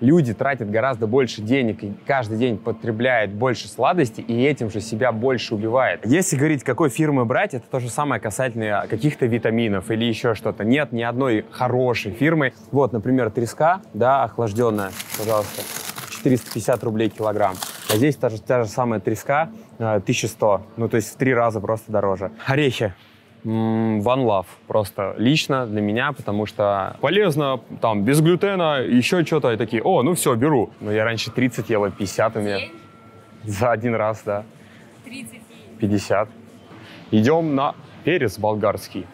Люди тратят гораздо больше денег и каждый день потребляет больше сладостей, и этим же себя больше убивает. Если говорить, какой фирмы брать, это то же самое касательно каких-то витаминов или еще что-то. Нет ни одной хорошей фирмы. Вот, например, треска, да, охлажденная, пожалуйста, 450 рублей килограмм. А здесь та же самая треска, 1100, ну то есть в 3 раза просто дороже. Орехи. One love. Просто лично для меня, потому что полезно, там, без глютена, еще что-то. И такие, о, ну все, беру. Но я раньше 30 ела, 50 у меня. За один раз, да. 30 и 50. Идем на перец болгарский.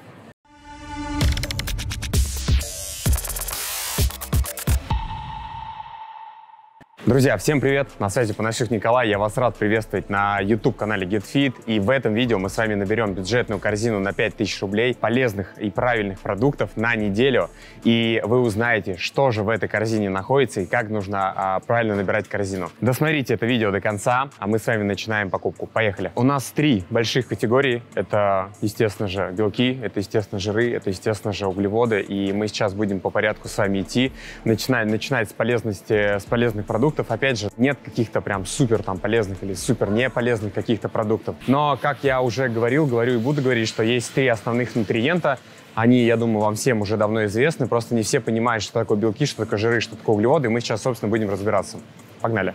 Друзья, всем привет! На связи Панасюк Николай. Я вас рад приветствовать на YouTube-канале GetFit. И в этом видео мы с вами наберем бюджетную корзину на 5000 рублей полезных и правильных продуктов на неделю. И вы узнаете, что же в этой корзине находится и как нужно правильно набирать корзину. Досмотрите это видео до конца, а мы с вами начинаем покупку. Поехали! У нас 3 больших категории. Это, естественно же, белки, это, естественно, жиры, это, естественно же, углеводы. И мы сейчас будем по порядку с вами идти, начинать с полезных продуктов. Опять же, нет каких-то прям супер там полезных или супер не полезных каких-то продуктов. Но, как я уже говорил, говорю и буду говорить, что есть 3 основных нутриента. Они, я думаю, вам всем уже давно известны. Просто не все понимают, что такое белки, что такое жиры, что такое углеводы. И мы сейчас, собственно, будем разбираться. Погнали!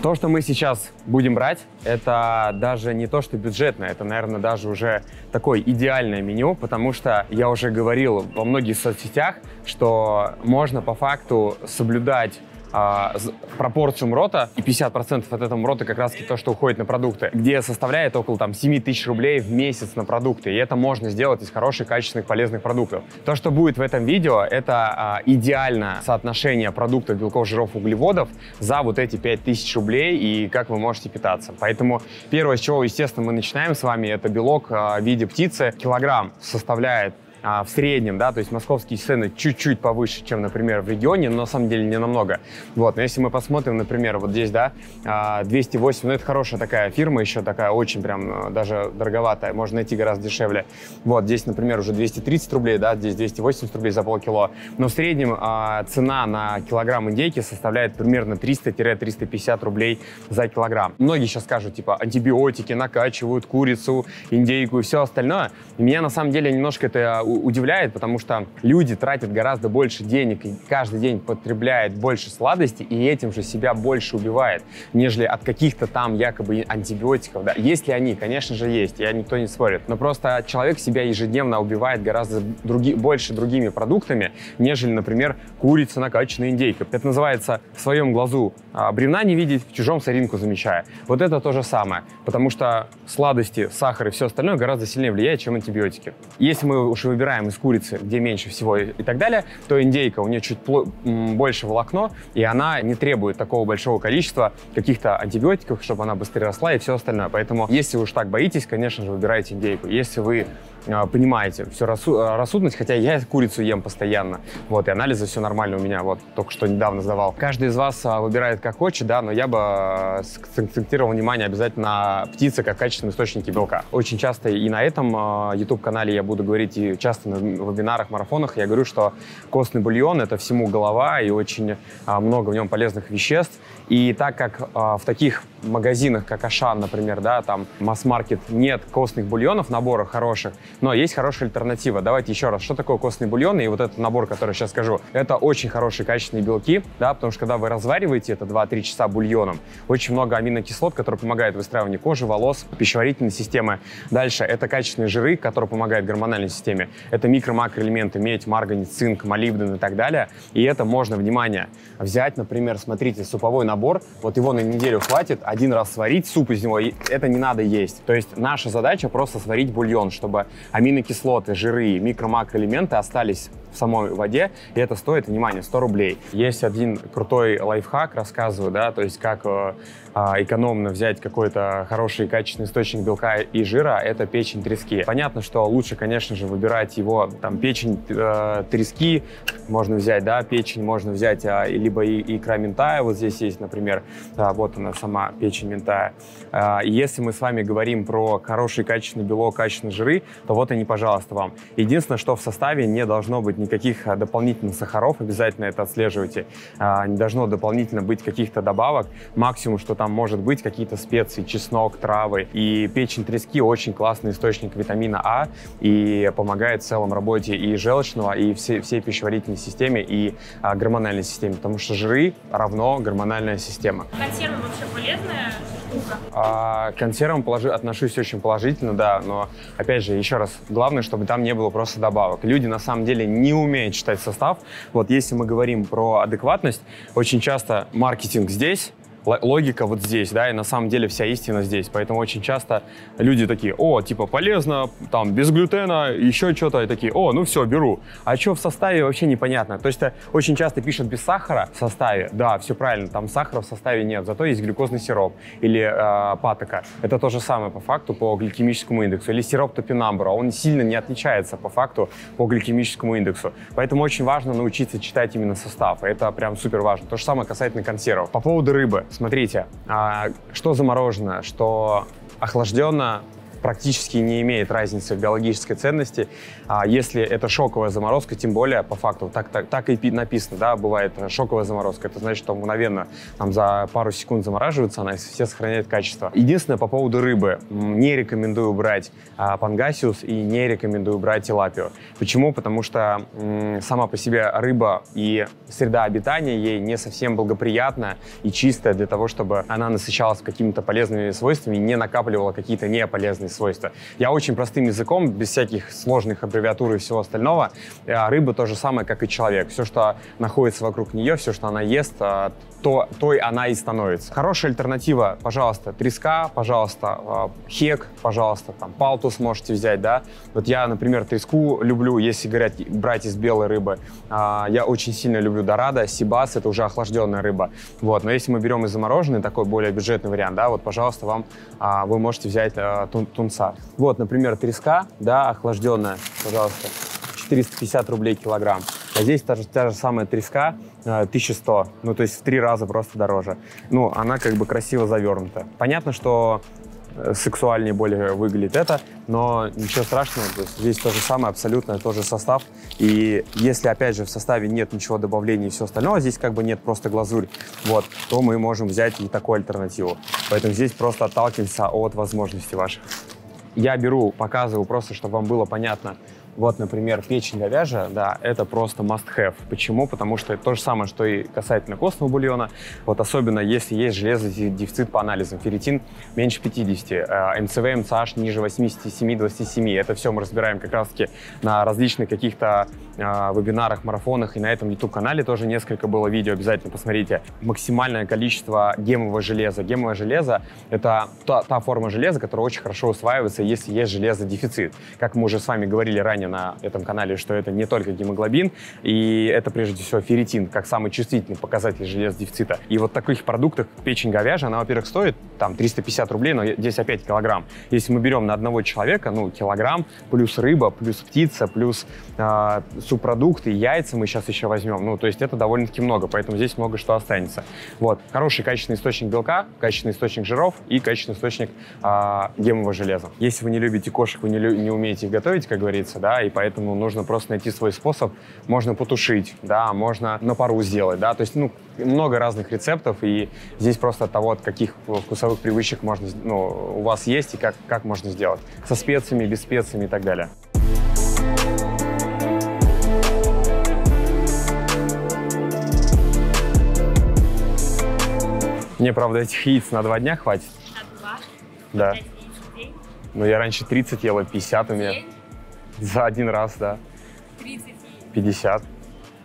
То, что мы сейчас будем брать, это даже не то, что бюджетное, это, наверное, даже уже такое идеальное меню, потому что я уже говорил во многих соцсетях, что можно по факту соблюдать пропорцию МРОТа, и 50% от этого МРОТа как раз-таки то, что уходит на продукты, где составляет около там 7000 рублей в месяц на продукты, и это можно сделать из хороших, качественных, полезных продуктов. То, что будет в этом видео, это идеальное соотношение продуктов, белков, жиров, углеводов за вот эти 5000 рублей и как вы можете питаться. Поэтому первое, с чего, естественно, мы начинаем с вами, это белок в виде птицы. Килограмм составляет в среднем, да, то есть московские цены чуть-чуть повыше, чем, например, в регионе, но на самом деле не намного. Вот, но если мы посмотрим, например, вот здесь, да, 208, ну это хорошая такая фирма еще, такая очень прям даже дороговатая, можно найти гораздо дешевле. Вот, здесь, например, уже 230 рублей, да, здесь 280 рублей за полкило. Но в среднем цена на килограмм индейки составляет примерно 300-350 рублей за килограмм. Многие сейчас скажут, типа, антибиотики накачивают курицу, индейку и все остальное. И меня на самом деле немножко это удивляет, потому что люди тратят гораздо больше денег и каждый день потребляет больше сладостей, и этим же себя больше убивает, нежели от каких-то там якобы антибиотиков. Да. Есть ли они? Конечно же есть, я никто не спорит. Но просто человек себя ежедневно убивает гораздо больше другими продуктами, нежели, например, курица, накачанная индейка. Это называется в своем глазу бревна не видеть, в чужом соринку замечая. Вот это то же самое, потому что сладости, сахар и все остальное гораздо сильнее влияет, чем антибиотики. Если мы уж выбираем из курицы, где меньше всего и так далее, то индейка, у нее чуть больше волокно, и она не требует такого большого количества каких-то антибиотиков, чтобы она быстрее росла и все остальное. Поэтому, если вы уж так боитесь, конечно же, выбирайте индейку. Если вы понимаете всю рассудность, хотя я курицу ем постоянно, вот, и анализы все нормально у меня, вот, только что недавно сдавал. Каждый из вас выбирает как хочет, да, но я бы сакцентировал внимание обязательно на птице как качественном источнике белка. Очень часто и на этом YouTube-канале я буду говорить, и часто на вебинарах, марафонах я говорю, что костный бульон – это всему голова, и очень много в нем полезных веществ. И так как в таких магазинах, как Ашан, например, да, там масс-маркет, нет костных бульонов, наборов хороших, но есть хорошая альтернатива. Давайте еще раз, что такое костные бульоны и вот этот набор, который я сейчас скажу. Это очень хорошие качественные белки, да, потому что когда вы развариваете это 2-3 часа бульоном, очень много аминокислот, которые помогают в выстраивании кожи, волос, пищеварительной системы. Дальше это качественные жиры, которые помогают гормональной системе. Это микро-макроэлементы, медь, марганец, цинк, молибден и так далее. И это можно, внимание, взять, например, смотрите, суповой набор, вот его на неделю хватит, 1 раз сварить суп из него, и это не надо есть. То есть наша задача просто сварить бульон, чтобы аминокислоты, жиры, микро-макроэлементы остались в самой воде, и это стоит, внимание, 100 рублей. Есть один крутой лайфхак, рассказываю, да, то есть как экономно взять какой-то хороший качественный источник белка и жира, это печень трески. Понятно, что лучше, конечно же, выбирать его, там, печень трески можно взять, да, печень можно взять, либо икра ментая, вот здесь есть, например, вот она сама, печень ментая. Если мы с вами говорим про хороший качественный белок, качественные жиры, то вот они, пожалуйста, вам. Единственное, что в составе не должно быть никаких дополнительных сахаров, обязательно это отслеживайте, не должно дополнительно быть каких-то добавок, максимум, что там может быть, какие-то специи, чеснок, травы. И печень трески очень классный источник витамина А и помогает в целом работе и желчного, и всей пищеварительной системе, и гормональной системе, потому что жиры равно гормональная система. Консервы вообще полезная штука? К консервам отношусь очень положительно, да, но, опять же, еще раз, главное, чтобы там не было просто добавок. Люди, на самом деле, не умеют читать состав. Вот если мы говорим про адекватность, очень часто маркетинг здесь, логика вот здесь, да, и на самом деле вся истина здесь. Поэтому очень часто люди такие: о, типа полезно, там, без глютена, еще что-то, и такие: о, ну все, беру. А что в составе, вообще непонятно. То есть очень часто пишут без сахара в составе, да, все правильно, там сахара в составе нет, зато есть глюкозный сироп или патока. Это то же самое по факту по гликемическому индексу. Или сироп топинамбура, он сильно не отличается по факту по гликемическому индексу. Поэтому очень важно научиться читать именно состав, это прям супер важно. То же самое касательно консервов. По поводу рыбы. Смотрите, что замороженное, что охлажденное, практически не имеет разницы в биологической ценности. Если это шоковая заморозка, тем более, по факту, так и написано, да, бывает шоковая заморозка. Это значит, что мгновенно, там, за пару секунд замораживается она, и все сохраняет качество. Единственное, по поводу рыбы. Не рекомендую брать пангасиус и не рекомендую брать тилапию. Почему? Потому что сама по себе рыба и среда обитания ей не совсем благоприятна и чистая для того, чтобы она насыщалась какими-то полезными свойствами и не накапливала какие-то неполезные свойства. Я очень простым языком, без всяких сложных аббревиатур и всего остального. Рыба то же самое, как и человек. Все, что находится вокруг нее, все, что она ест, той она и становится. Хорошая альтернатива, пожалуйста, треска, пожалуйста, хек, пожалуйста, там, палтус можете взять, да. Вот я, например, треску люблю, если говорить, брать из белой рыбы. Я очень сильно люблю дорадо, сибас, это уже охлажденная рыба. Вот, но если мы берем и замороженный, такой более бюджетный вариант, да, вот, пожалуйста, вам, вы можете взять тунца. Вот, например, треска, да, охлажденная, пожалуйста, 450 рублей килограмм. А здесь та же самая треска, 1100, ну, то есть в 3 раза просто дороже. Ну, она как бы красиво завернута. Понятно, что сексуальнее более выглядит это, но ничего страшного, то есть здесь то же самое, абсолютно тот же состав. И если, опять же, в составе нет ничего добавления и все остальное, здесь как бы нет, просто глазурь, вот, то мы можем взять и такую альтернативу. Поэтому здесь просто отталкиваемся от возможностей ваших. Я беру, показываю просто, чтобы вам было понятно. Вот, например, печень говяжья, да, это просто must-have. Почему? Потому что это то же самое, что и касательно костного бульона. Вот особенно, если есть железодефицит по анализам. Ферритин меньше 50, МЦВ, МЦАЖ ниже 87, 27. Это все мы разбираем как раз-таки на различных каких-то вебинарах, марафонах. И на этом YouTube-канале тоже несколько было видео. Обязательно посмотрите. Максимальное количество гемового железа. Гемовое железо – это та форма железа, которая очень хорошо усваивается, если есть железодефицит. Как мы уже с вами говорили ранее на этом канале, что это не только гемоглобин, и это прежде всего ферритин, как самый чувствительный показатель железодефицита. И вот в таких продуктах печень говяжья, она, во-первых, стоит там 350 рублей, но здесь опять килограмм. Если мы берем на одного человека, ну, килограмм, плюс рыба, плюс птица, плюс субпродукты, яйца мы сейчас еще возьмем, ну, то есть это довольно-таки много, поэтому здесь много что останется. Вот, хороший качественный источник белка, качественный источник жиров и качественный источник гемового железа. Если вы не любите кошек, вы не умеете их готовить, как говорится, да, и поэтому нужно просто найти свой способ. Можно потушить, да, можно на пару сделать, да, то есть, ну, много разных рецептов, и здесь просто от того, от каких вкусовых привычек можно, ну, у вас есть и как можно сделать. Со специями, без специями и так далее. Мне, правда, этих яиц на 2 дня хватит. На 2? Да. 5 яиц в день? Ну, я раньше 30 ела, 50 у меня. За 1 раз, да. 30. 50.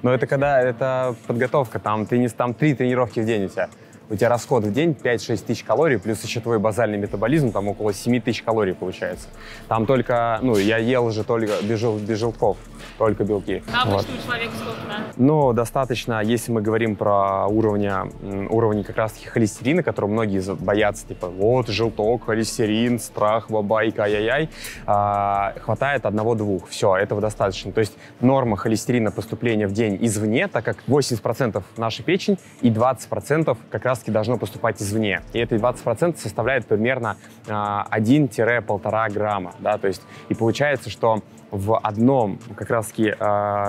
Но это когда, это подготовка, там 3 тренировки в день у тебя. у тебя расход в день 5-6 тысяч калорий, плюс еще твой базальный метаболизм, там около 7 тысяч калорий получается. Там только, ну, я ел же только без желтков, только белки. А вот. Обычному человеку сколько надо? Ну, достаточно, если мы говорим про уровни как раз-таки холестерина, которые многие боятся, типа, вот, желток, холестерин, страх, бабайка, ай-яй-яй, хватает 1-2, все, этого достаточно. То есть норма холестерина поступления в день извне, так как 80% наша печень и 20% как раз-таки должно поступать извне. И эти 20% составляет примерно 1-1,5 грамма, да, то есть и получается, что в одном как раз-таки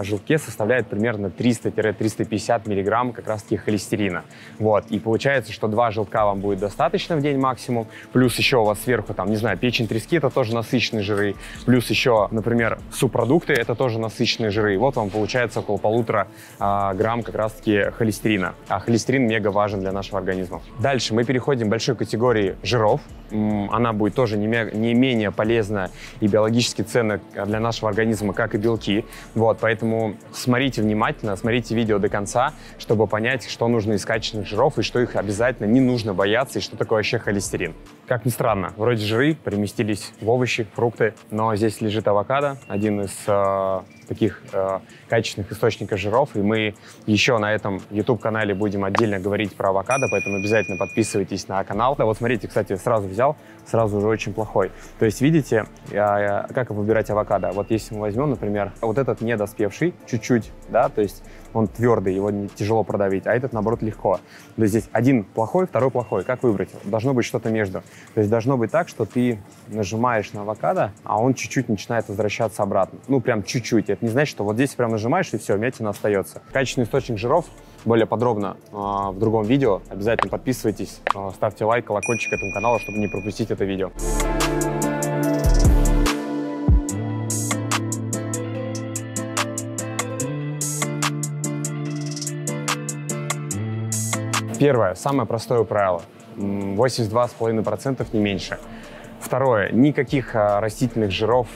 желтке составляет примерно 300-350 миллиграмм как раз-таки холестерина. Вот. И получается, что 2 желтка вам будет достаточно в день максимум, плюс еще у вас сверху, там, не знаю, печень трески, это тоже насыщенные жиры, плюс еще, например, субпродукты, это тоже насыщенные жиры. И вот вам получается около 1,5 грамм как раз-таки холестерина. А холестерин мега важен для нашего организма. Дальше мы переходим к большой категории жиров. Она будет тоже не менее полезна и биологически ценна для нашего организма, как и белки. Вот, поэтому смотрите внимательно, смотрите видео до конца, чтобы понять, что нужно из качественных жиров и что их обязательно не нужно бояться, и что такое вообще холестерин. Как ни странно, вроде жиры переместились в овощи, фрукты, но здесь лежит авокадо, один из таких качественных источников жиров, и мы еще на этом YouTube-канале будем отдельно говорить про авокадо, поэтому обязательно подписывайтесь на канал. Да, вот смотрите, кстати, сразу взял, сразу уже очень плохой. То есть видите, как выбирать авокадо? Вот если мы возьмем, например, вот этот недоспевший, чуть-чуть, да, то есть он твердый, его тяжело продавить, а этот, наоборот, легко. То есть здесь один плохой, второй плохой. Как выбрать? Должно быть что-то между. То есть должно быть так, что ты нажимаешь на авокадо, а он чуть-чуть начинает возвращаться обратно. Ну, прям чуть-чуть. Это не значит, что вот здесь прям нажимаешь, и все, мятина остается. Качественный источник жиров более подробно в другом видео. Обязательно подписывайтесь, ставьте лайк, колокольчик этому каналу, чтобы не пропустить это видео. Первое, самое простое правило. 82,5% не меньше. Второе, никаких растительных жиров,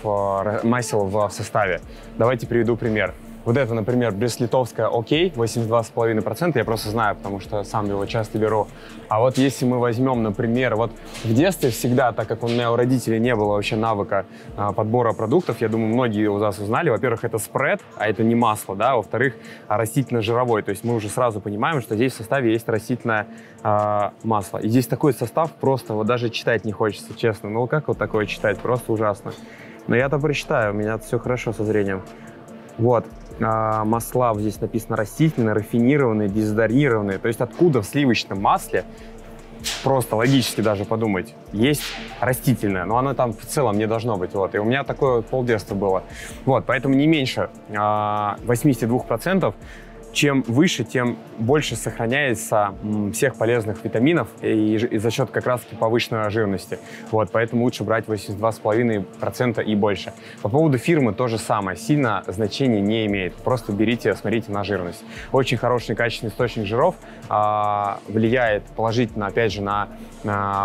масел в составе. Давайте приведу пример. Вот это, например, Брест-Литовская, окей, 82,5%, я просто знаю, потому что сам его часто беру. А вот если мы возьмем, например, вот в детстве всегда, так как у меня у родителей не было вообще навыка подбора продуктов, я думаю, многие у нас узнали, во-первых, это спред, а это не масло, да, во-вторых, растительно-жировой, то есть мы уже сразу понимаем, что здесь в составе есть растительное масло. И здесь такой состав просто вот даже читать не хочется, честно, ну как вот такое читать, просто ужасно. Но я-то прочитаю, у меня все хорошо со зрением. Вот, масла здесь написано растительные, рафинированные, дезодорированные. То есть откуда в сливочном масле, просто логически даже подумать, есть растительное, но оно там в целом не должно быть. Вот, и у меня такое полдетства было. Вот, поэтому не меньше 82%. Чем выше, тем больше сохраняется всех полезных витаминов и за счет как раз таки повышенной жирности. Вот, поэтому лучше брать 82,5% и больше. По поводу фирмы то же самое. Сильно значения не имеет. Просто берите, смотрите на жирность. Очень хороший качественный источник жиров влияет положительно, опять же, на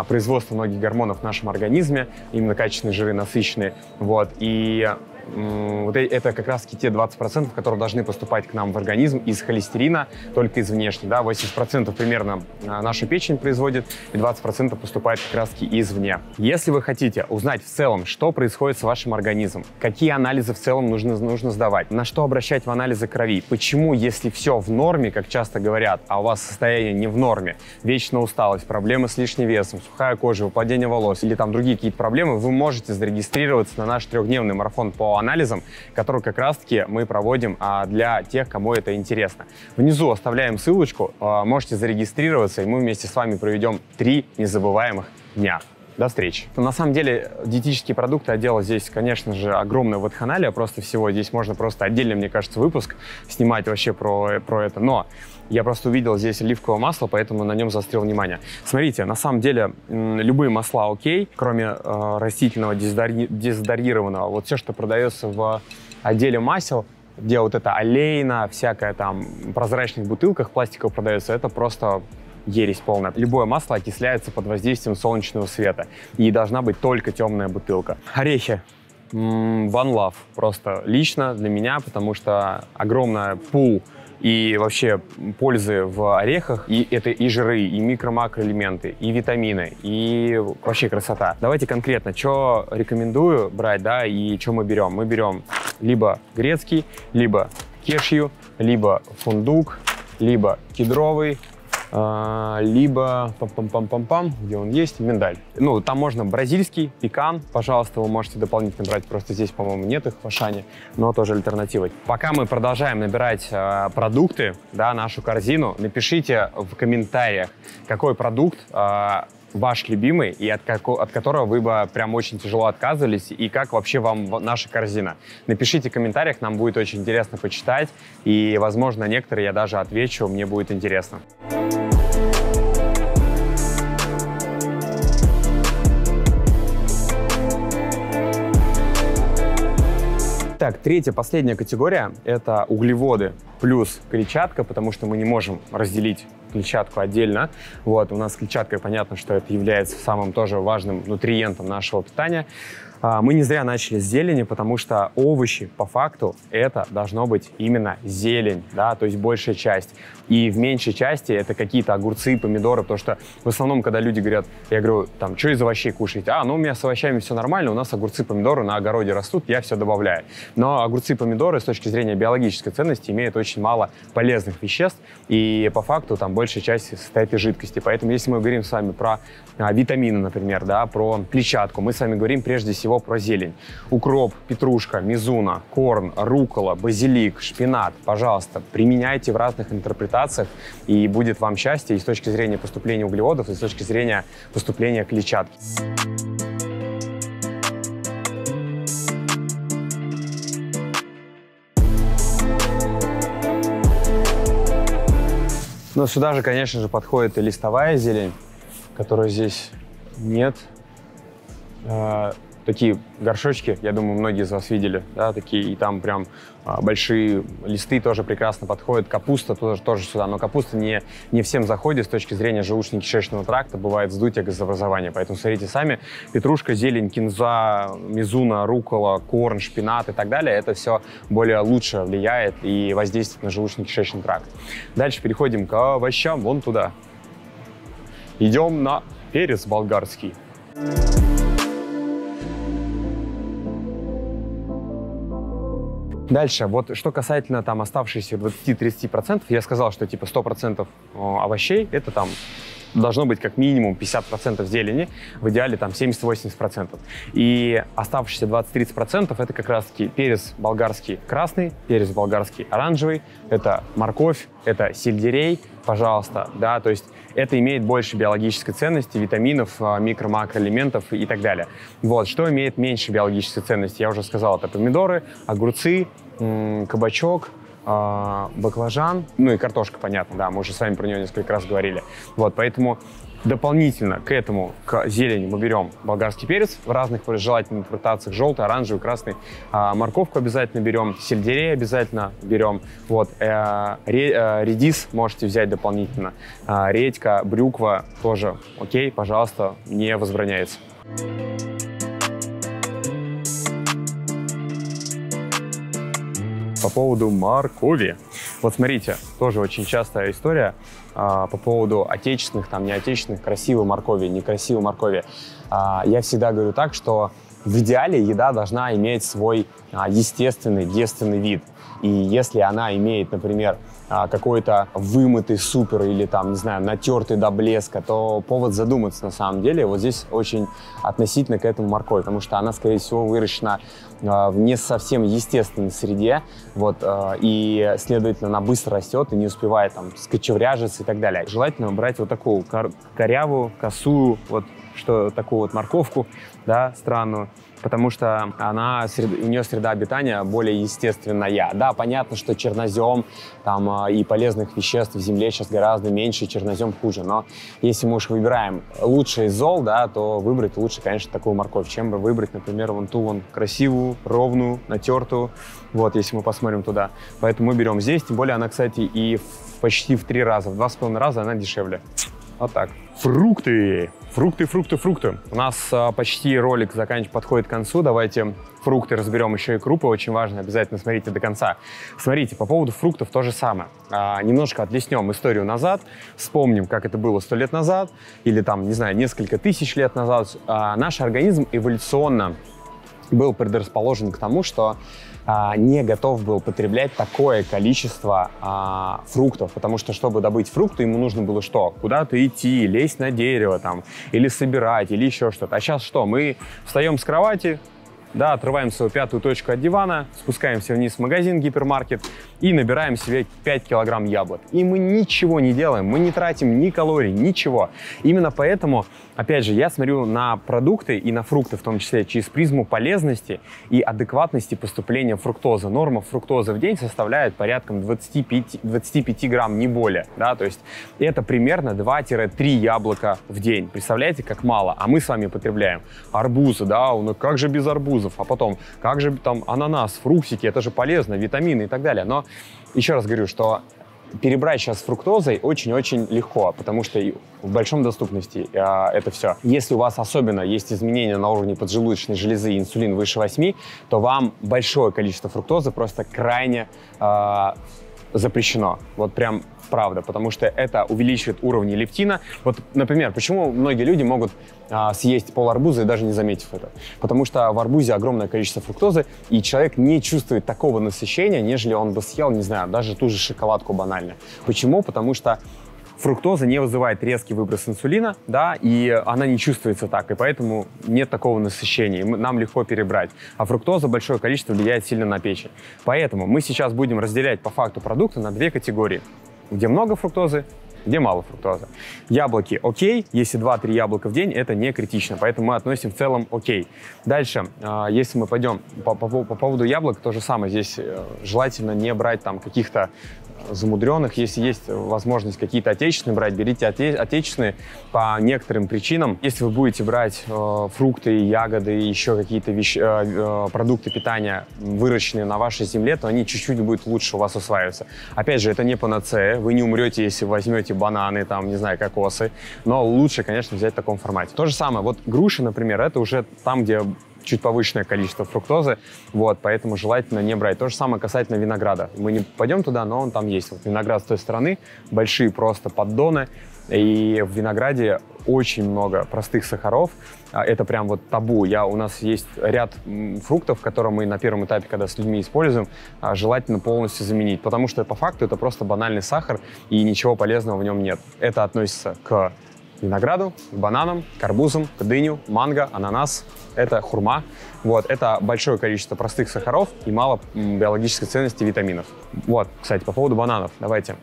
производство многих гормонов в нашем организме. Именно качественные жиры, насыщенные. Вот, и вот это как раз те 20%, которые должны поступать к нам в организм из холестерина, только из внешней. Да? 80% примерно наша печень производит, и 20% поступает как раз извне. Если вы хотите узнать в целом, что происходит с вашим организмом, какие анализы в целом нужно сдавать, на что обращать в анализы крови, почему, если все в норме, как часто говорят, а у вас состояние не в норме, вечная усталость, проблемы с лишним весом, сухая кожа, выпадение волос или там другие какие-то проблемы, вы можете зарегистрироваться на наш 3-дневный марафон по анализам, который как раз-таки мы проводим для тех, кому это интересно. Внизу оставляем ссылочку, можете зарегистрироваться, и мы вместе с вами проведем 3 незабываемых дня. До встречи. На самом деле, диетические продукты отдела здесь, конечно же, огромное вакханалия просто всего. Здесь можно просто отдельно, мне кажется, выпуск снимать вообще про это. Но я просто увидел здесь оливковое масло, поэтому на нем заострил внимание. Смотрите, на самом деле, любые масла окей, кроме растительного, дезодорированного. Вот все, что продается в отделе масел, где вот это олейна, всякое там, в прозрачных бутылках пластиковых продается, это просто ересь полная. Любое масло окисляется под воздействием солнечного света. И должна быть только темная бутылка. Орехи. One love. Просто лично для меня, потому что огромная пул и вообще пользы в орехах. И это и жиры, и микро-макроэлементы, и витамины, и вообще красота. Давайте конкретно, что рекомендую брать, да, и что мы берем. Мы берем либо грецкий, либо кешью, либо фундук, либо кедровый, либо, где он есть, миндаль. Ну, там можно бразильский, пекан, пожалуйста, вы можете дополнительно брать, просто здесь, по-моему, нет их в Ашане, но тоже альтернативой. Пока мы продолжаем набирать продукты, да, нашу корзину, напишите в комментариях, какой продукт ваш любимый и от которого вы бы прям очень тяжело отказывались, и как вообще вам наша корзина. Напишите в комментариях, нам будет очень интересно почитать, и, возможно, некоторые я даже отвечу, мне будет интересно. Так, третья, последняя категория – это углеводы плюс клетчатка, потому что мы не можем разделить клетчатку отдельно. Вот, у нас клетчатка, понятно, что это является самым тоже важным нутриентом нашего питания. Мы не зря начали с зелени, потому что овощи, по факту, это должно быть именно зелень, да, то есть большая часть. И в меньшей части это какие-то огурцы, помидоры, потому что в основном, когда люди говорят, я говорю, там, что из овощей кушать? А, ну у меня с овощами все нормально, у нас огурцы, помидоры на огороде растут, я все добавляю. Но огурцы, помидоры с точки зрения биологической ценности имеют очень мало полезных веществ, и по факту там большая часть состоит из жидкости. Поэтому если мы говорим с вами про витамины, например, да, про клетчатку, мы с вами говорим прежде всего про зелень. Укроп, петрушка, мизуна, корн, руккола, базилик, шпинат. Пожалуйста, применяйте в разных интерпретациях, и будет вам счастье и с точки зрения поступления углеводов, и с точки зрения поступления клетчатки. Но сюда же, конечно же, подходит и листовая зелень, которой здесь нет. Такие горшочки, я думаю, многие из вас видели, да, такие, и там прям большие листы тоже прекрасно подходят. Капуста тоже сюда, но капуста не всем заходит с точки зрения желудочно-кишечного тракта, бывает вздутие, газообразование, поэтому смотрите сами. Петрушка, зелень, кинза, мизуна, руккола, корн, шпинат и так далее, это все более лучше влияет и воздействует на желудочно-кишечный тракт. Дальше переходим к овощам, вон туда. Идем на перец болгарский. Дальше, вот что касательно там оставшихся 20-30%, я сказал, что типа 100% овощей, это там должно быть как минимум 50% зелени, в идеале там 70-80%. И оставшиеся 20-30% это как раз таки перец болгарский красный, перец болгарский оранжевый, это морковь, это сельдерей, пожалуйста, да, то есть это имеет больше биологической ценности, витаминов, микро-макроэлементов и так далее. Вот, что имеет меньше биологической ценности, я уже сказал, это помидоры, огурцы, кабачок, баклажан, ну и картошка, понятно, да, мы уже с вами про нее несколько раз говорили. Вот, поэтому дополнительно к этому, к зелени, мы берем болгарский перец в разных желательных интерпретациях, желтый, оранжевый, красный, морковку обязательно берем, сельдерей обязательно берем, вот, редис можете взять дополнительно, редька, брюква тоже, окей, пожалуйста, не возбраняется. По поводу моркови. Вот смотрите, тоже очень частая история по поводу отечественных, там, неотечественных, красивой моркови, некрасивой моркови. Я всегда говорю так, что в идеале еда должна иметь свой естественный, девственный вид. И если она имеет, например, какой-то вымытый супер или там, не знаю, натертый до блеска, то повод задуматься на самом деле. Вот здесь очень относительно к этому морковь, потому что она, скорее всего, выращена в не совсем естественной среде, вот, и, следовательно, она быстро растет и не успевает там скочевряжиться и так далее. Желательно брать вот такую корявую, косую, вот что, такую вот морковку, да, странную, потому что она, у нее среда обитания более естественная. Да, понятно, что чернозем там, и полезных веществ в земле сейчас гораздо меньше, и чернозем хуже, но если мы уж выбираем лучший из зол, да, то выбрать лучше, конечно, такую морковь, чем выбрать, например, вон ту вон красивую, ровную, натертую, вот, если мы посмотрим туда. Поэтому мы берем здесь, тем более она, кстати, и почти в 3 раза, в 2,5 раза она дешевле. Вот так. Фрукты. Фрукты. У нас почти ролик подходит к концу. Давайте фрукты разберем, еще и крупы. Очень важно, обязательно смотрите до конца. Смотрите, по поводу фруктов то же самое. Немножко отлеснем историю назад. Вспомним, как это было 100 лет назад. Или там, не знаю, несколько тысяч лет назад. Наш организм эволюционно был предрасположен к тому, что не готов был потреблять такое количество фруктов, потому что, чтобы добыть фрукты, ему нужно было что? Куда-то идти, лезть на дерево там, или собирать, или еще что-то. А сейчас что? Мы встаем с кровати, да, отрываем свою пятую точку от дивана, спускаемся вниз в магазин, гипермаркет и набираем себе 5 килограмм яблок. И мы ничего не делаем, мы не тратим ни калорий, ничего. Именно поэтому, опять же, я смотрю на продукты и на фрукты, в том числе, через призму полезности и адекватности поступления фруктозы. Норма фруктозы в день составляет порядком 25 грамм, не более. Да? То есть это примерно 2-3 яблока в день. Представляете, как мало? А мы с вами потребляем арбузы, да, ну как же без арбуза? А потом, как же там ананас, фруктики, это же полезно, витамины и так далее. Но еще раз говорю, что перебрать сейчас с фруктозой очень-очень легко, потому что в большом доступности это все. Если у вас особенно есть изменения на уровне поджелудочной железы, инсулин выше 8, то вам большое количество фруктозы просто крайне запрещено. Вот прям правда, потому что это увеличивает уровни лептина. Вот, например, почему многие люди могут съесть пол арбуза и даже не заметив это? Потому что в арбузе огромное количество фруктозы, и человек не чувствует такого насыщения, нежели он бы съел, не знаю, даже ту же шоколадку банально. Почему? Потому что фруктоза не вызывает резкий выброс инсулина, да, и она не чувствуется так, и поэтому нет такого насыщения, и нам легко перебрать. А фруктоза большое количество влияет сильно на печень. Поэтому мы сейчас будем разделять по факту продукты на две категории. Где много фруктозы, где мало фруктозы. Яблоки окей, если 2-3 яблока в день, это не критично, поэтому мы относим в целом окей. Дальше, если мы пойдем по поводу яблок, то же самое. Здесь желательно не брать там каких-то замудренных. Если есть возможность какие-то отечественные брать, берите отечественные по некоторым причинам. Если вы будете брать фрукты, ягоды, еще какие-то продукты питания, выращенные на вашей земле, то они чуть-чуть будут лучше у вас усваиваться. Опять же, это не панацея. Вы не умрете, если возьмете бананы, там, не знаю, кокосы. Но лучше, конечно, взять в таком формате. То же самое. Вот груши, например, это уже там, где чуть повышенное количество фруктозы, вот, поэтому желательно не брать. То же самое касательно винограда. Мы не пойдем туда, но он там есть. Вот виноград с той стороны, большие просто поддоны, и в винограде очень много простых сахаров. Это прям вот табу. У нас есть ряд фруктов, которые мы на первом этапе, когда с людьми используем, желательно полностью заменить, потому что по факту это просто банальный сахар, и ничего полезного в нем нет. Это относится к винограду, бананам, арбузам, дыню, манго, ананас, это хурма. Вот, это большое количество простых сахаров и мало биологической ценности витаминов. Вот, кстати, по поводу бананов, давайте.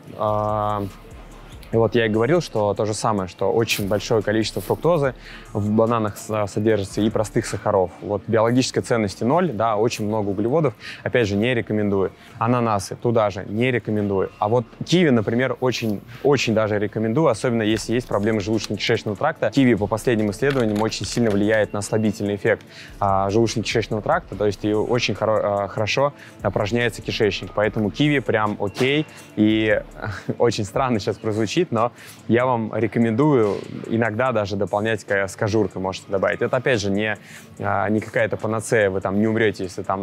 Вот я и говорил, что то же самое, что очень большое количество фруктозы в бананах содержится и простых сахаров. Вот биологической ценности 0, да, очень много углеводов, опять же, не рекомендую. Ананасы туда же не рекомендую. А вот киви, например, очень даже рекомендую, особенно если есть проблемы желудочно-кишечного тракта. Киви, по последним исследованиям, очень сильно влияет на ослабительный эффект желудочно-кишечного тракта, то есть и очень хорошо опорожняется кишечник. Поэтому киви прям окей, и очень странно сейчас прозвучит, но я вам рекомендую иногда даже дополнять с кожуркой, можете добавить. Это, опять же, не какая-то панацея, вы там не умрете, если там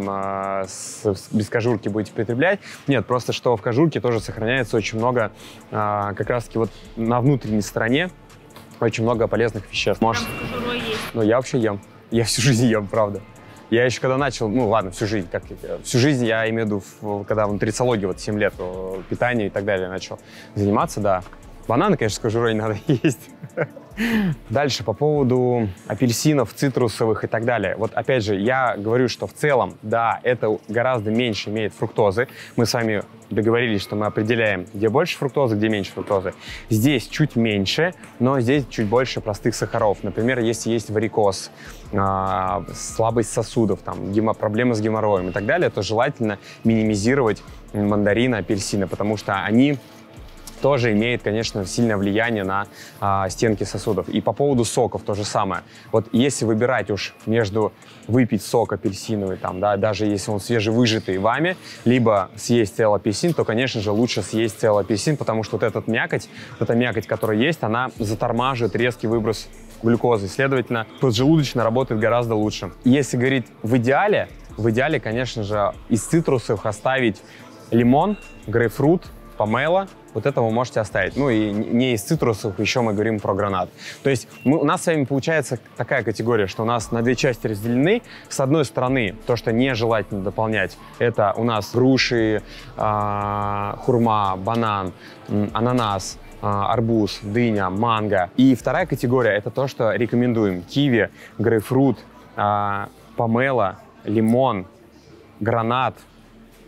без кожурки будете потреблять. Нет, просто что в кожурке тоже сохраняется очень много, как раз-таки вот на внутренней стороне очень много полезных веществ. Может, ну, я вообще ем. Я всю жизнь ем, правда. Я еще когда начал, ну ладно, всю жизнь, я имею в виду, когда в нутрициологии, вот 7 лет питания и так далее начал заниматься, да. Бананы, конечно, с кожурой не надо есть. Дальше по поводу апельсинов, цитрусовых и так далее. Вот опять же, я говорю, что в целом, да, это гораздо меньше имеет фруктозы. Мы с вами договорились, что мы определяем, где больше фруктозы, где меньше фруктозы. Здесь чуть меньше, но здесь чуть больше простых сахаров. Например, если есть варикоз, слабость сосудов, там, проблемы с геморроем и так далее, то желательно минимизировать мандарины, апельсины, потому что они тоже имеет, конечно, сильное влияние на стенки сосудов. И по поводу соков то же самое. Вот если выбирать уж между выпить сок апельсиновый, там, да, даже если он свежевыжатый вами, либо съесть целый апельсин, то, конечно же, лучше съесть целый апельсин, потому что вот эта мякоть, которая есть, она затормаживает резкий выброс глюкозы. Следовательно, поджелудочная работает гораздо лучше. Если говорить в идеале, конечно же, из цитрусовых оставить лимон, грейпфрут, помело. Вот это вы можете оставить. Ну и не из цитрусовых, еще мы говорим про гранат. То есть у нас с вами получается такая категория, что у нас на две части разделены. С одной стороны, то, что нежелательно дополнять, это у нас груши, хурма, банан, ананас, арбуз, дыня, манго. И вторая категория, это то, что рекомендуем. Киви, грейпфрут, помело, лимон, гранат.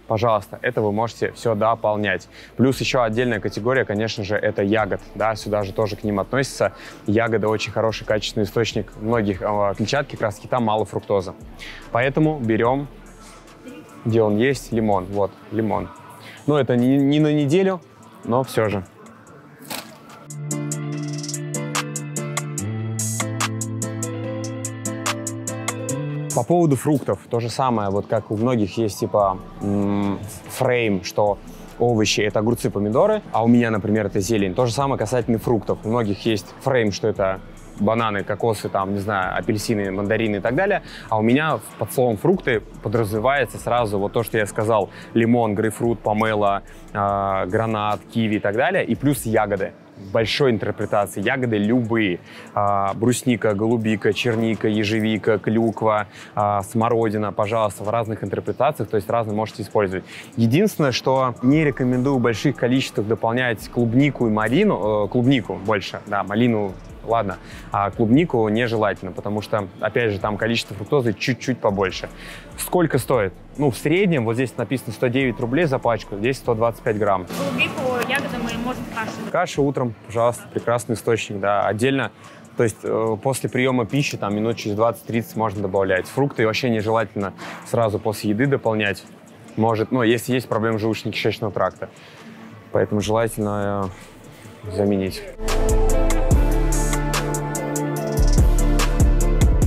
Пожалуйста, это вы можете все дополнять. Плюс еще отдельная категория, конечно же, это ягод. Да, сюда же тоже к ним относятся. Ягода очень хороший, качественный источник многих клетчатки, как раз таки там мало фруктозы. Поэтому берем, где он есть, лимон. Вот, лимон. Но это не на неделю, но все же. По поводу фруктов, то же самое, вот как у многих есть типа фрейм, что овощи – это огурцы, помидоры, а у меня, например, это зелень. То же самое касательно фруктов. У многих есть фрейм, что это бананы, кокосы, там, не знаю, апельсины, мандарины и так далее. А у меня под словом фрукты подразумевается сразу вот то, что я сказал: лимон, грейпфрут, помело, гранат, киви и так далее, и плюс ягоды. Большой интерпретации. Ягоды любые. Брусника, голубика, черника, ежевика, клюква, смородина, пожалуйста, в разных интерпретациях, то есть разные можете использовать. Единственное, что не рекомендую в больших количествах дополнять клубнику и малину, клубнику больше, да, малину, ладно, а клубнику нежелательно, потому что, опять же, там количество фруктозы чуть-чуть побольше. Сколько стоит? Ну, в среднем, вот здесь написано 109 рублей за пачку, здесь 125 грамм. Клубнику, ягоды мы можем кашу. Кашу утром, пожалуйста, прекрасный источник, да, отдельно. То есть после приема пищи, там, минут через 20-30 можно добавлять. Фрукты вообще нежелательно сразу после еды дополнять. Может, ну, если есть проблемы желудочно-кишечного тракта. Поэтому желательно заменить.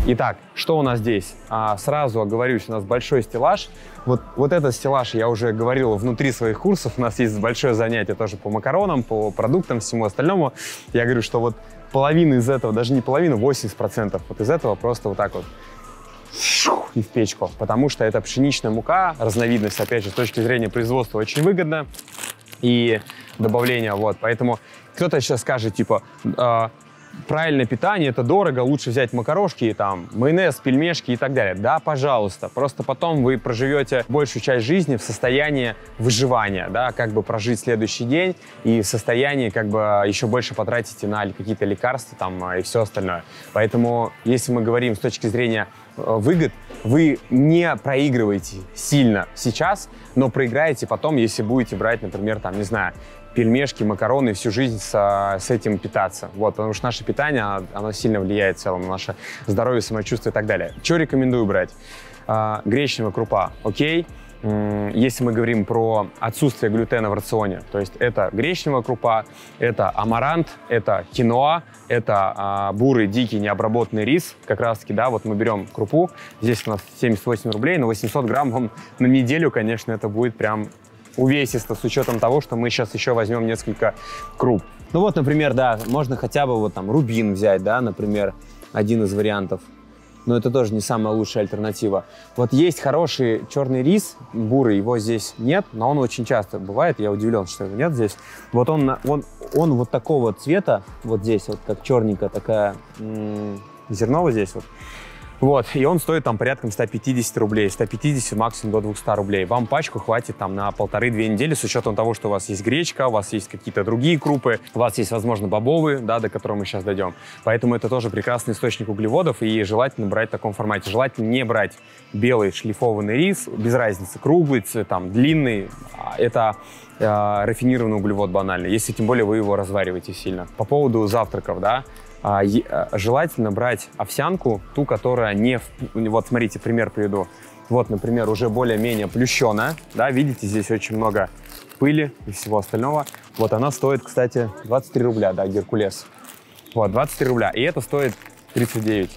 Итак, что у нас здесь? Сразу оговорюсь, у нас большой стеллаж. Вот этот стеллаж, я уже говорил, внутри своих курсов. У нас есть большое занятие тоже по макаронам, по продуктам, всему остальному. Я говорю, что вот половина из этого, даже не половина, 80% вот из этого просто вот так вот и в печку. Потому что это пшеничная мука, разновидность, опять же, с точки зрения производства очень выгодна. И добавление, вот, поэтому кто-то сейчас скажет, типа... Правильное питание – это дорого, лучше взять макарошки, там, майонез, пельмешки и так далее. Да, пожалуйста, просто потом вы проживете большую часть жизни в состоянии выживания, да, как бы прожить следующий день и в состоянии как бы еще больше потратите на какие-то лекарства там и все остальное. Поэтому, если мы говорим с точки зрения выгод, вы не проигрываете сильно сейчас, но проиграете потом, если будете брать, например, там, не знаю, пельмешки, макароны, всю жизнь с этим питаться. Вот, потому что наше питание, оно сильно влияет в целом на наше здоровье, самочувствие и так далее. Что рекомендую брать? Гречневая крупа, окей. Если мы говорим про отсутствие глютена в рационе, то есть это гречневая крупа, это амарант, это киноа, это бурый, дикий, необработанный рис. Как раз таки, да, вот мы берем крупу, здесь у нас 78 рублей, но 800 грамм вам на неделю, конечно, это будет прям... увесисто, с учетом того, что мы сейчас еще возьмем несколько круп. Ну вот, например, да, можно хотя бы вот там рубин взять, да, например, один из вариантов. Но это тоже не самая лучшая альтернатива. Вот есть хороший черный рис, бурый, его здесь нет, но он очень часто бывает, я удивлен, что его нет здесь. Вот он вот такого цвета, вот здесь вот, как черненькая такая зерно вот здесь вот. Вот, и он стоит там порядком 150 рублей, 150 максимум до 200 рублей. Вам пачку хватит там на 1,5-2 недели с учетом того, что у вас есть гречка, у вас есть какие-то другие крупы, у вас есть, возможно, бобовые, да, до которого мы сейчас дойдем. Поэтому это тоже прекрасный источник углеводов и желательно брать в таком формате. Желательно не брать белый шлифованный рис, без разницы, круглый, там, длинный, это... рафинированный углевод банально, если тем более вы его развариваете сильно. По поводу завтраков, да, желательно брать овсянку, ту, которая не... Вот смотрите, пример приведу. Вот, например, уже более-менее плющена, да, видите, здесь очень много пыли и всего остального. Вот она стоит, кстати, 23 рубля, да, Геркулес. Вот, 23 рубля, и это стоит 39.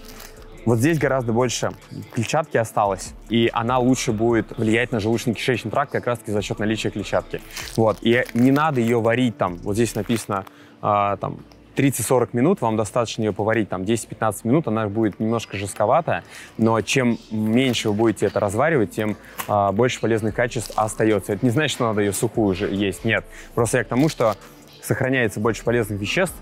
Вот здесь гораздо больше клетчатки осталось, и она лучше будет влиять на желудочно-кишечный тракт как раз-таки за счет наличия клетчатки. Вот, и не надо ее варить там, вот здесь написано, там, 30-40 минут, вам достаточно ее поварить, там, 10-15 минут, она будет немножко жестковатая, но чем меньше вы будете это разваривать, тем больше полезных качеств остается. Это не значит, что надо ее сухую уже есть, нет. Просто я к тому, что сохраняется больше полезных веществ,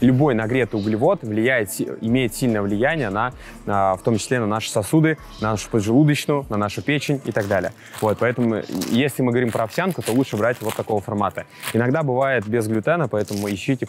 любой нагретый углевод влияет, имеет сильное влияние на, в том числе на наши сосуды, на нашу поджелудочную, на нашу печень и так далее. Вот, поэтому, если мы говорим про овсянку, то лучше брать вот такого формата. Иногда бывает без глютена, поэтому ищите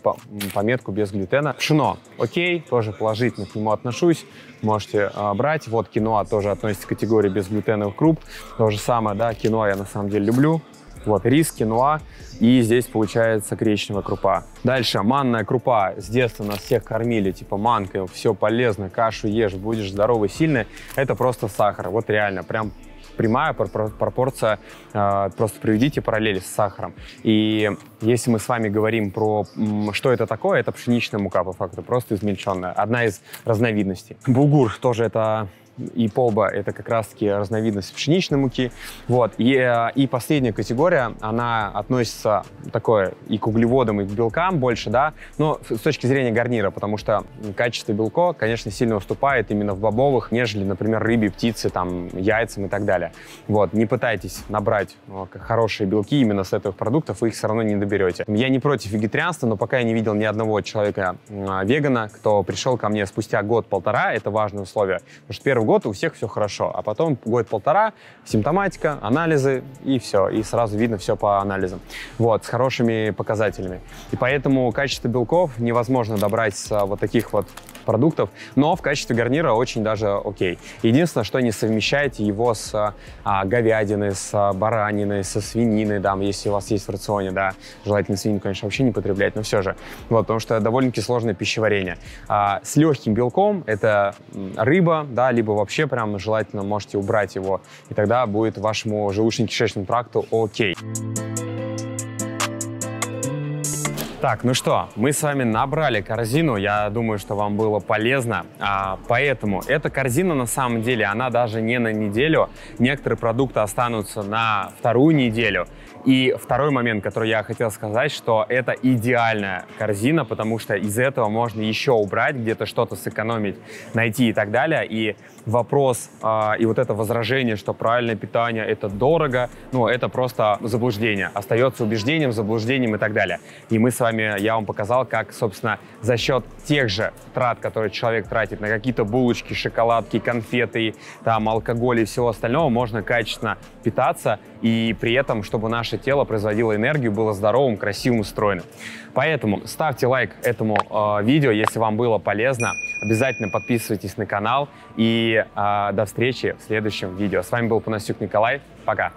пометку без глютена. Пшено, окей, тоже положительно к нему отношусь, можете брать. Вот киноа тоже относится к категории безглютеновых круп. То же самое, да, киноа я на самом деле люблю. Вот рис, киноа, и здесь получается гречневая крупа. Дальше манная крупа. С детства нас всех кормили, типа манка, все полезно, кашу ешь, будешь здоровый, сильный. Это просто сахар, вот реально, прям прямая пропорция, просто приведите параллели с сахаром. И если мы с вами говорим про, что это такое, это пшеничная мука, по факту, просто измельченная, одна из разновидностей. Булгур тоже это... и полба – это как раз-таки разновидность пшеничной муки. Вот. И последняя категория, она относится такое и к углеводам, и к белкам больше, да, но с точки зрения гарнира, потому что качество белка, конечно, сильно уступает именно в бобовых, нежели, например, рыбе, птице, там, яйцам и так далее. Вот. Не пытайтесь набрать хорошие белки именно с этих продуктов, вы их все равно не доберете. Я не против вегетарианства, но пока я не видел ни одного человека-вегана, кто пришел ко мне спустя год-полтора, это важное условие, потому что первый год у всех все хорошо, а потом год-полтора, симптоматика, анализы и все, и сразу видно все по анализам, вот, с хорошими показателями. И поэтому качество белков невозможно добрать с вот таких вот продуктов, но в качестве гарнира очень даже окей. Единственное, что не совмещайте его с говядиной, с бараниной, со свининой, да, если у вас есть в рационе, да, желательно свинину, конечно, вообще не потреблять, но все же, вот, потому что довольно-таки сложное пищеварение. С легким белком это рыба, да, либо вообще прям желательно можете убрать его, и тогда будет вашему желудочно-кишечному тракту окей. Так, ну что, мы с вами набрали корзину, я думаю, что вам было полезно, поэтому эта корзина на самом деле, она даже не на неделю, некоторые продукты останутся на вторую неделю. И второй момент, который я хотел сказать, что это идеальная корзина, потому что из этого можно еще убрать, где-то что-то сэкономить, найти и так далее. И вопрос, и вот это возражение, что правильное питание – это дорого, ну, это просто заблуждение. Остается убеждением, заблуждением и так далее. И мы с вами, я вам показал, как, собственно, за счет тех же трат, которые человек тратит на какие-то булочки, шоколадки, конфеты, там, алкоголь и всего остального, можно качественно питаться, и при этом, чтобы наше тело производило энергию, было здоровым, красивым, стройным. Поэтому ставьте лайк этому видео, если вам было полезно. Обязательно подписывайтесь на канал. И до встречи в следующем видео. С вами был Панасюк Николай. Пока.